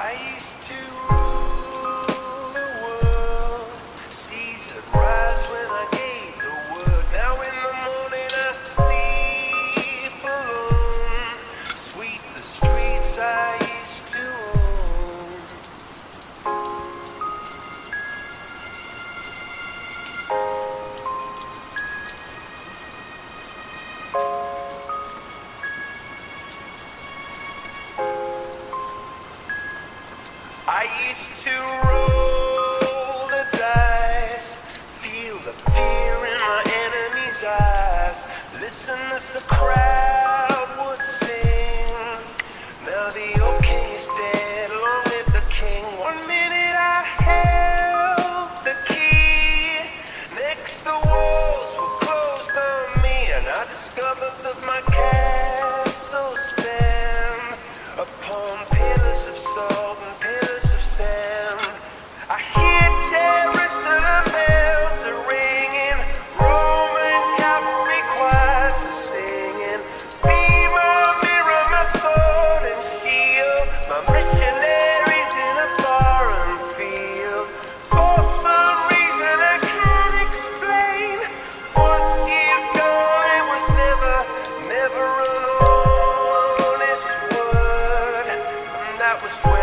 I used to roll the dice, feel the fear in my enemy's eyes, listen as the crowd would sing. Now the old king is dead, long live the king. 1 minute I held the key, next the walls were closed on me, and I discovered that my castle span upon pillars of salt and pillars. That was